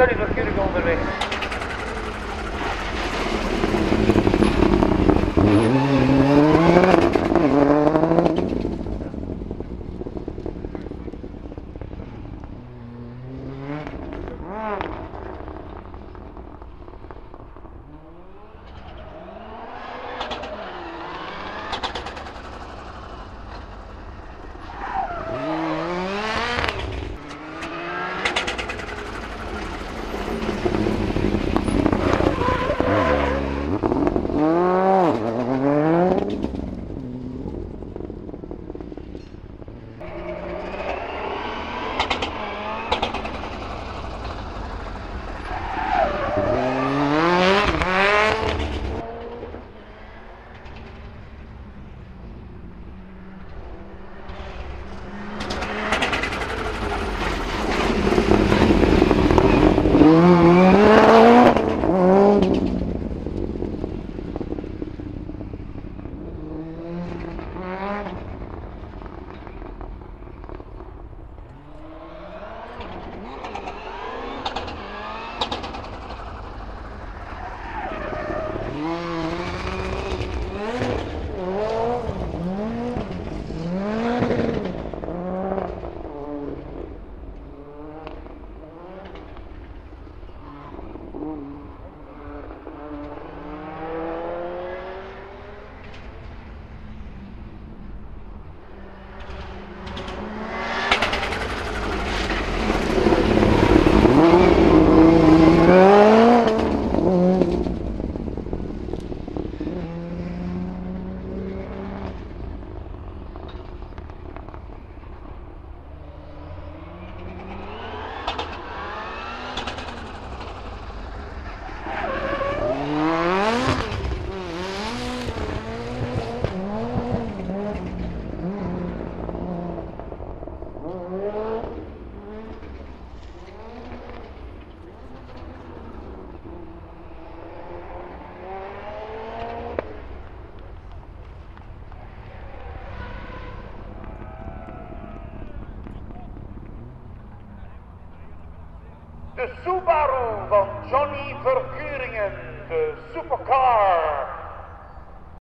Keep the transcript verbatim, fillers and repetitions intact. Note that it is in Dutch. Johnny Verkuringen onderweg. De Subaru van Johnny Verkuringen, de supercar.